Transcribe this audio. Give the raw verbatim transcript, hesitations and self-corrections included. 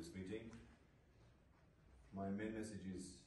this meeting. My main message is